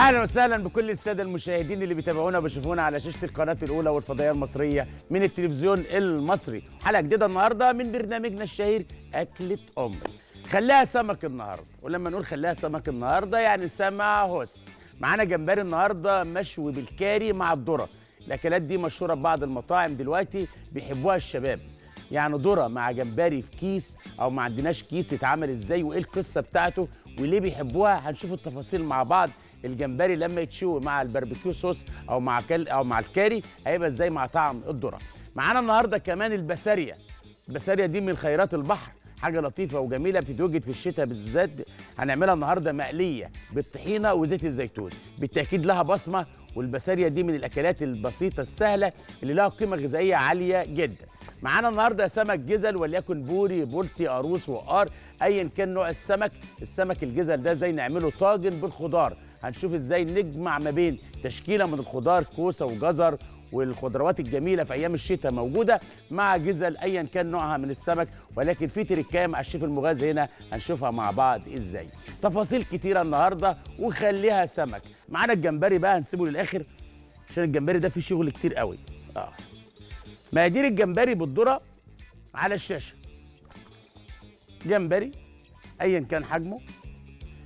اهلا وسهلا بكل الساده المشاهدين اللي بيتابعونا وبيشوفونا على شاشه القناه الاولى والفضائيه المصريه من التلفزيون المصري. حلقه جديده النهارده من برنامجنا الشهير اكله امي. خليها سمك النهارده، ولما نقول خليها سمك النهارده يعني سمك هوس. معانا جمبري النهارده مشوي بالكاري مع الذره. الاكلات دي مشهوره ببعض المطاعم دلوقتي، بيحبوها الشباب. يعني ذره مع جمبري في كيس او ما عندناش كيس، يتعمل ازاي وايه القصه بتاعته وليه بيحبوها؟ هنشوف التفاصيل مع بعض. الجمبري لما يتشوي مع الباربيكيو صوص او مع الكاري هيبقى ازاي مع طعم الذره. معانا النهارده كمان البسارية. البسارية دي من خيرات البحر، حاجه لطيفه وجميله بتتوجد في الشتاء بالذات. هنعملها النهارده مقليه بالطحينه وزيت الزيتون، بالتاكيد لها بصمه. والبسارية دي من الاكلات البسيطه السهله اللي لها قيمه غذائيه عاليه جدا. معانا النهارده سمك جزل، وليكن بوري بولتي قاروص وقار، ايا كان نوع السمك. السمك الجزل ده ازاي نعمله طاجن بالخضار، هنشوف ازاي نجمع ما بين تشكيله من الخضار كوسه وجزر والخضروات الجميله في ايام الشتاء موجوده مع جزل ايا كان نوعها من السمك. ولكن في تركايه مع الشيف المغازي هنا هنشوفها مع بعض ازاي. تفاصيل كتيره النهارده وخليها سمك. معانا الجمبري بقى هنسيبه للاخر عشان الجمبري ده فيه شغل كتير قوي. مقادير الجمبري بالذره على الشاشه. جمبري ايا كان حجمه.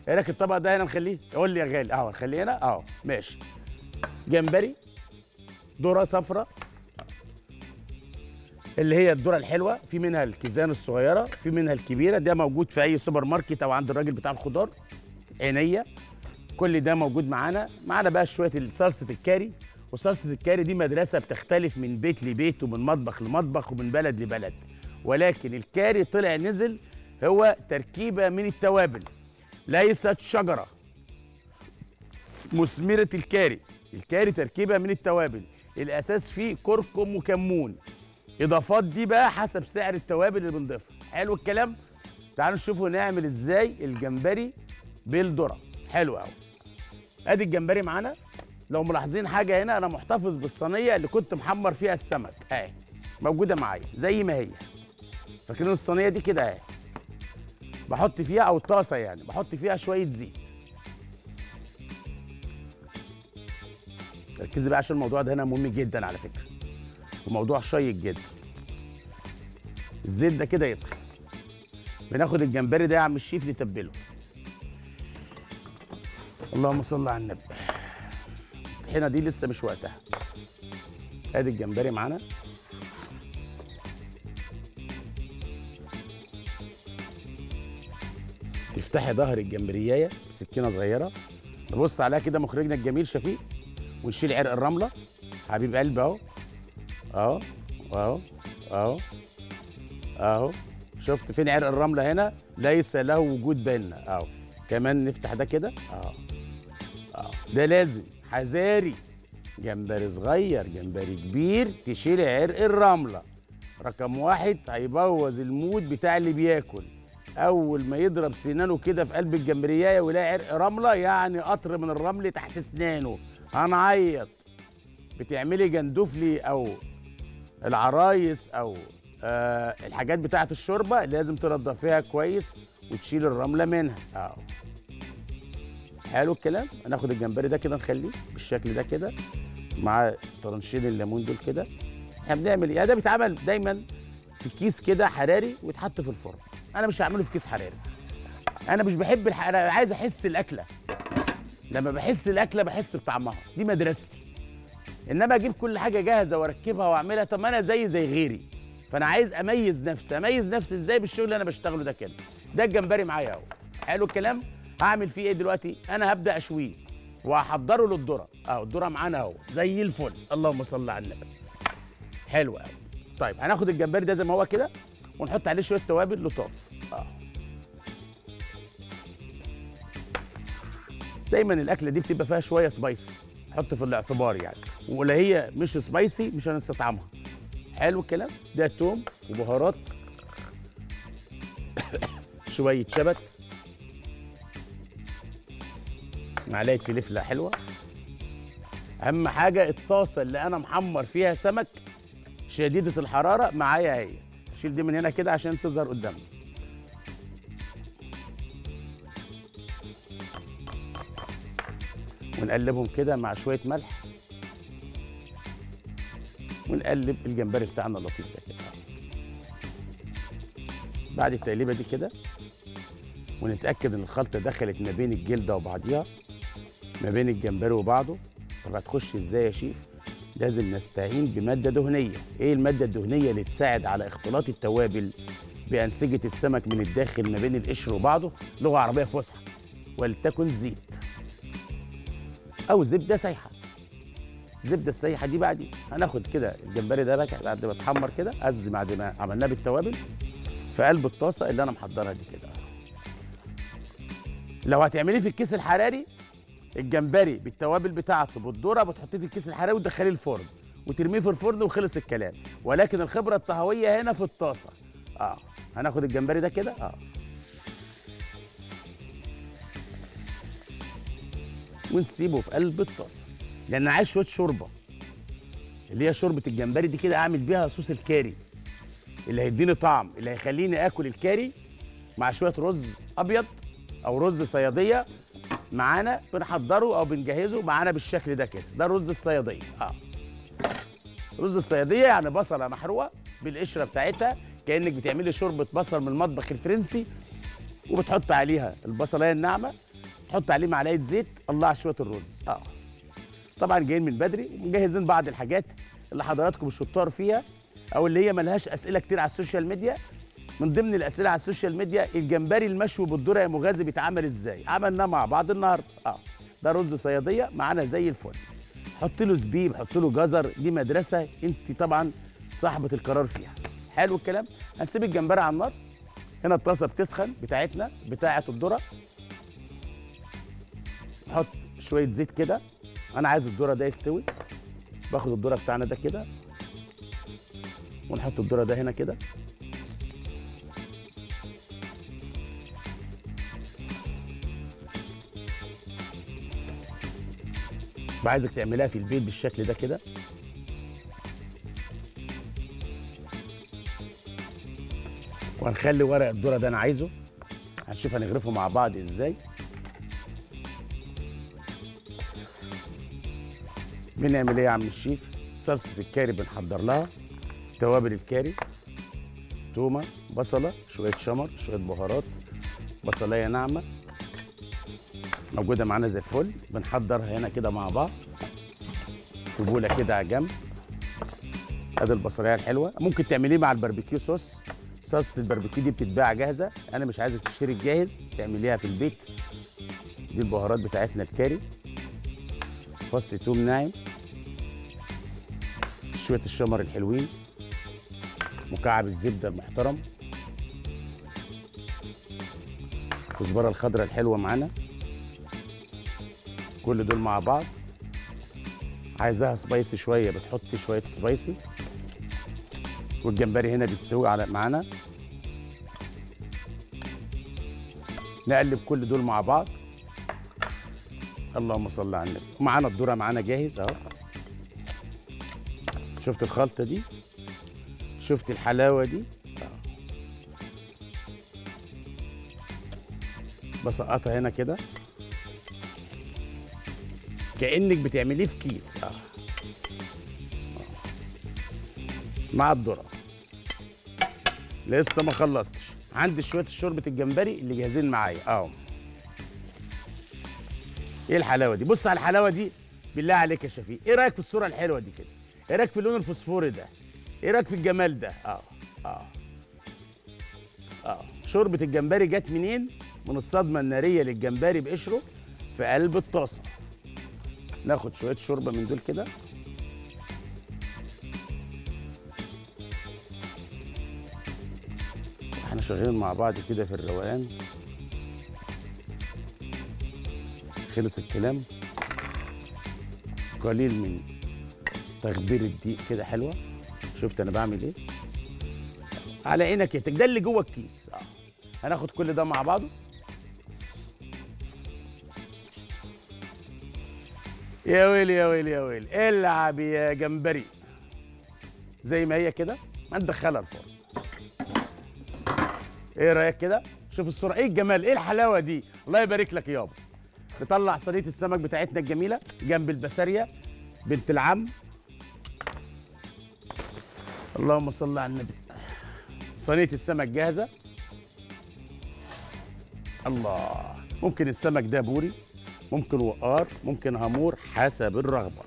ايه رايك الطبق ده هنا نخليه؟ قول لي يا غالي. نخليه هنا. ماشي. جمبري، ذره صفراء اللي هي الذره الحلوه، في منها الكيزان الصغيره، في منها الكبيره. ده موجود في اي سوبر ماركت او عند الراجل بتاع الخضار. عينيه، كل ده موجود معانا. معانا بقى شويه صلصه الكاري، وصلصه الكاري دي مدرسه بتختلف من بيت لبيت ومن مطبخ لمطبخ ومن بلد لبلد. ولكن الكاري طلع نزل هو تركيبه من التوابل، ليست شجره. مثمره الكاري، الكاري تركيبه من التوابل، الاساس فيه كركم وكمون. اضافات دي بقى حسب سعر التوابل اللي بنضيفها. حلو الكلام. تعالوا نشوفوا نعمل ازاي الجمبري بالذره. حلو قوي. ادي الجمبري معانا. لو ملاحظين حاجه هنا، انا محتفظ بالصينيه اللي كنت محمر فيها السمك، اهي موجوده معايا زي ما هي. فاكرين الصينيه دي كده اهي، بحط فيها او الطاسه يعني بحط فيها شويه زيت. ركزي بقى عشان الموضوع ده هنا مهم جدا على فكره، وموضوع شيق جدا. الزيت ده كده يسخن. بناخد الجمبري ده يا عم الشيف نتبله. اللهم صل على النبي. الطحينه دي لسه مش وقتها. ادي الجمبري معانا. تفتحي ظهر الجمبريايه بسكينه صغيره، نبص عليها كده مخرجنا الجميل شفيق، ونشيل عرق الرمله. حبيب قلبي اهو اهو اهو اهو اهو. شفت فين عرق الرمله؟ هنا ليس له وجود بيننا. اهو كمان نفتح ده كده اهو. ده لازم حذاري، جمبري صغير جمبري كبير تشيل عرق الرمله. رقم واحد هيبوظ المود بتاع اللي بياكل، اول ما يضرب سنانه كده في قلب الجمبريايه ويلاقي عرق رمله، يعني قطر من الرمل تحت سنانه، هنعيط. بتعملي جندفلي او العرايس او الحاجات بتاعه الشوربه لازم تنضفيها كويس وتشيل الرمله منها. حلو الكلام. هناخد الجمبري ده كده نخليه بالشكل ده كده مع طرنشين الليمون دول كده. احنا بنعمل ايه؟ ده بيتعمل دايما في كيس كده حراري ويتحط في الفرن. انا مش هعمله في كيس حراري، انا مش بحب انا عايز احس الاكله. لما بحس الاكله بحس بطعمها، دي مدرستي. انما اجيب كل حاجه جاهزه واركبها واعملها، طب ما انا زي غيري. فانا عايز اميز نفسي. اميز نفسي ازاي؟ بالشغل اللي انا بشتغله ده كده. ده الجمبري معايا اهو. حلو الكلام. هعمل فيه ايه دلوقتي؟ انا هبدا اشويه وهحضره للذره. الذره معانا اهو زي الفل. اللهم صل على النبي. حلو قوي. طيب هناخد الجمبري ده زي ما هو كده ونحط عليه شويه توابل لطاف. دايما الاكله دي بتبقى فيها شويه سبايسي، حط في الاعتبار يعني، ولا هي مش سبايسي مش هنستطعمها. حلو الكلام. ده توم وبهارات شويه شبت، معلقه فلفله حلوه. اهم حاجه الطاسه اللي انا محمر فيها سمك شديده الحراره معايا اهي. شيل دي من هنا كده عشان تظهر قدامنا. ونقلبهم كده مع شويه ملح، ونقلب الجمبري بتاعنا اللطيف ده كده. بعد التقليبه دي كده ونتاكد ان الخلطه دخلت ما بين الجلده وبعضيها، ما بين الجمبري وبعضه. طب هتخش ازاي يا شيف؟ لازم نستعين بماده دهنيه. ايه الماده الدهنيه اللي تساعد على اختلاط التوابل بانسجه السمك من الداخل ما بين القشر وبعضه؟ لغه عربيه فصحى، ولتكن زيت او زبده سايحه. الزبده السايحه دي بعدين هناخد كده الجمبري ده بقى بعد ما اتحمر كده، قصدي بعد ما عملناه بالتوابل، في قلب الطاسه اللي انا محضرها دي كده. لو هتعمليه في الكيس الحراري الجمبري بالتوابل بتاعته بالذره بتحطيه في الكيس الحراري وتدخليه الفرن وترميه في الفرن وخلص الكلام، ولكن الخبره الطهويه هنا في الطاسه. هناخد الجمبري ده كده ونسيبه في قلب الطاسه، لان عايز شويه شوربه اللي هي شوربه الجمبري دي كده، اعمل بيها صوص الكاري اللي هيديني طعم، اللي هيخليني اكل الكاري مع شويه رز ابيض او رز صياديه معانا بنحضره او بنجهزه معانا بالشكل ده كده. ده رز الصياديه. رز الصياديه يعني بصله محروقه بالقشره بتاعتها، كانك بتعملي شوربه بصل من المطبخ الفرنسي، وبتحط عليها البصلايه الناعمه، تحط عليه معلقه زيت، الله على شويه الرز. طبعا جايين من بدري ومجهزين بعض الحاجات اللي حضراتكم الشطار فيها او اللي هي ملهاش اسئله كتير على السوشيال ميديا. من ضمن الاسئله على السوشيال ميديا الجمبري المشوي بالذره يا مغازي بيتعمل ازاي؟ عملناه مع بعض النهارده. ده رز صياديه معانا زي الفل. حط له زبيب، حط له جزر، دي مدرسه انت طبعا صاحبه القرار فيها. حلو الكلام. هنسيب الجمبري على النار. هنا الطاسه بتسخن بتاعتنا بتاعه الذره. نحط شويه زيت كده، انا عايز الذره ده يستوي. باخد الذره بتاعنا ده كده ونحط الذره ده هنا كده، وعايزك تعملها في البيت بالشكل ده كده. وهنخلي ورق الذره ده انا عايزه، هنشوف هنغرفه مع بعض ازاي. بنعمل ايه يا عم الشيف؟ صلصه الكاري بنحضر لها توابل الكاري، تومه، بصله، شويه شمر، شويه بهارات، بصلايه ناعمه موجوده معانا زي الفل. بنحضرها هنا كده مع بعض في بوله كده على جنب. ادي البصلايه الحلوه. ممكن تعمليه مع الباربيكيو صوص، صلصه الباربيكيو دي بتتباع جاهزه، انا مش عايزك تشتري الجاهز، تعمليها في البيت. دي البهارات بتاعتنا الكاري، فص توم ناعم، شويه الشمر الحلوين، مكعب الزبده المحترم، الكزبره الخضراء الحلوه معانا، كل دول مع بعض. عايزاها سبايسي شويه بتحط شويه سبايسي. والجمبري هنا بيستوي على معانا. نقلب كل دول مع بعض. اللهم صل على النبي. معانا الذره معانا جاهز اهو. شفت الخلطه دي؟ شفت الحلاوه دي؟ بسقطها هنا كده كأنك بتعمليه في كيس مع الذرة. لسه ما خلصتش، عندي شوية شوربة الجمبري اللي جاهزين معايا اهو. ايه الحلاوة دي؟ بص على الحلاوة دي بالله عليك يا شفيق. ايه رأيك في الصورة الحلوة دي كده؟ ايه رأيك في اللون الفوسفوري ده؟ ايه رأيك في الجمال ده؟ شوربة الجمبري جت منين؟ من الصدمة النارية للجمبري بقشره في قلب الطاسة. ناخد شويه شوربه من دول كده واحنا شغالين مع بعض كده في الروقان. خلص الكلام. قليل من تخدير الدقيق كده حلوه. شفت انا بعمل ايه؟ على عينك يا تك. ده اللي جوه الكيس. هناخد كل ده مع بعضه. يا ويلي يا ويلي يا ويلي، العب يا جمبري. زي ما هي كده هندخلها الفرن. ايه رايك كده؟ شوف الصوره، ايه الجمال، ايه الحلاوه دي، الله يبارك لك يابا. نطلع صينيه السمك بتاعتنا الجميله جنب البساريه بنت العم. اللهم صل على النبي. صينيه السمك جاهزه. الله، ممكن السمك ده بوري، ممكن وقار، ممكن هامور حسب الرغبه.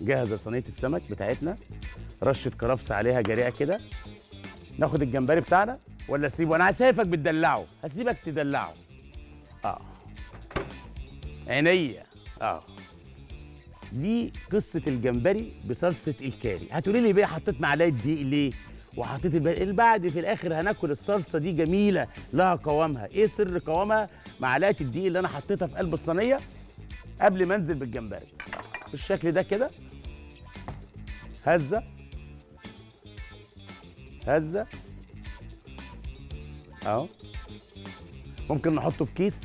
جاهزه صينيه السمك بتاعتنا، رشه كرفس عليها جريئه كده. ناخد الجمبري بتاعنا ولا اسيبه؟ انا شايفك بتدلعه، هسيبك تدلعه. عينيا. دي قصه الجمبري بصلصه الكاري. هتقولي لي بقى حطيت معلقه دقيق ليه؟ وحطيت البعد في الاخر هناكل الصلصه دي جميله لها قوامها، ايه سر قوامها؟ معلقه الدقيق اللي انا حطيتها في قلب الصينيه قبل ما انزل بالجمبري. بالشكل ده كده. هزه. هزه. اهو. ممكن نحطه في كيس،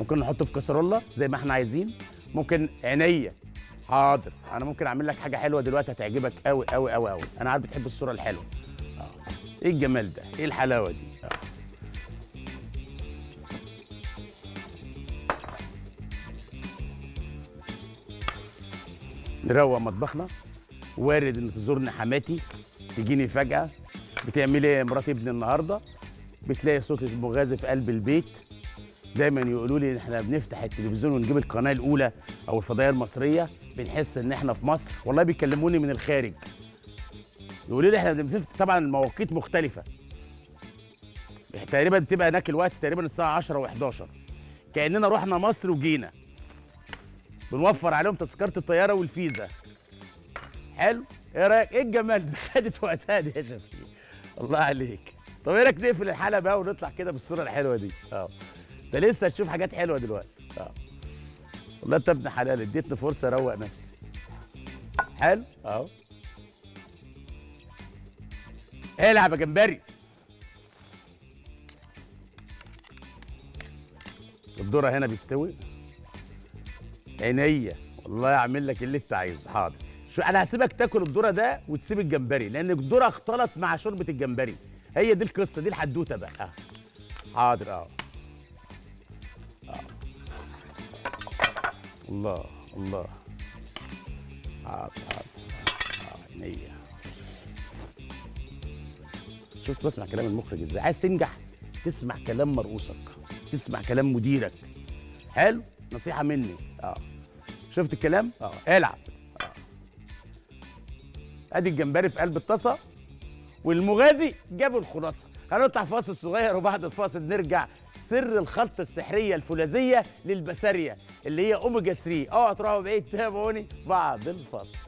ممكن نحطه في كاسرولة زي ما احنا عايزين، ممكن عينيا. حاضر، انا ممكن اعمل لك حاجه حلوه دلوقتي هتعجبك قوي قوي قوي قوي، انا عارف بتحب الصوره الحلوه. ايه الجمال ده؟ ايه الحلاوه دي؟ نروق مطبخنا. وارد ان تزورني حماتي، تجيني فجأه، بتعملي ايه يا مرات ابني النهارده؟ بتلاقي صوت المغازي في قلب البيت. دايما يقولوا لي ان احنا بنفتح التلفزيون ونجيب القناه الاولى او الفضائيه المصريه بنحس ان احنا في مصر. والله بيكلموني من الخارج يقولوا لي احنا بنفتح، طبعا المواقيت مختلفه، تقريبا بتبقى هناك الوقت تقريبا الساعه 10 و11 كاننا رحنا مصر وجينا. بنوفر عليهم تذكره الطياره والفيزا. حلو، ايه رايك؟ ايه الجمال ده؟ خدت وقتها دي يا شفيق، الله عليك. طب ايه رايك نقفل الحلقه بقى ونطلع كده بالصوره الحلوه دي؟ ده لسه هتشوف حاجات حلوه دلوقتي. والله انت ابن حلال، اديتني فرصه اروق نفسي. حلو، اهو. العب يا جمبري. الذره هنا بيستوي. عينيا، والله اعمل لك اللي انت عايزه. حاضر، شو انا هسيبك تاكل الذره ده وتسيب الجمبري، لان الذره اختلط مع شوربه الجمبري. هي دي القصه، دي الحدوته بقى. حاضر، الله الله. عينيا. شفت بسمع كلام المخرج ازاي؟ عايز تنجح تسمع كلام مرؤوسك، تسمع كلام مديرك. حلو، نصيحه مني. شفت الكلام؟ العب. ادي الجمبري في قلب الطاسه والمغازي جاب الخلاصه. هنطلع فاصل صغير وبعد الفاصل نرجع. سر الخلطه السحريه الفولاذيه للبساريه اللي هي اوميجا 3. هتروحوا بعيد، تابعوني بعد الفاصل.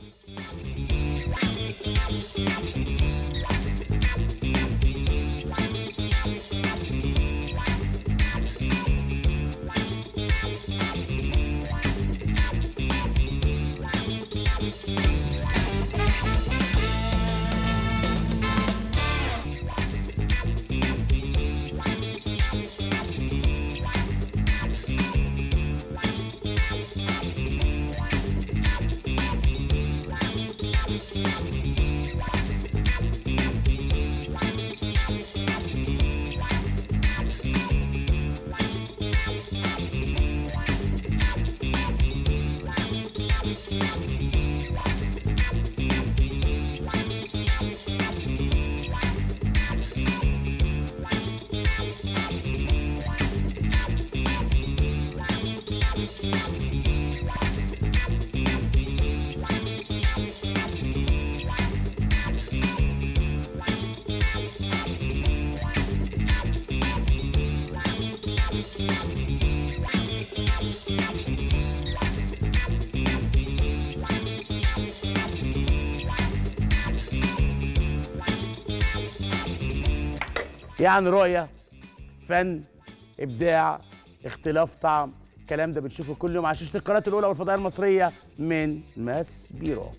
يعني رؤية، فن، إبداع، اختلاف طعم، الكلام ده بنشوفه كل يوم على شاشة القناة الأولى والفضائية المصرية من ماسبيرو.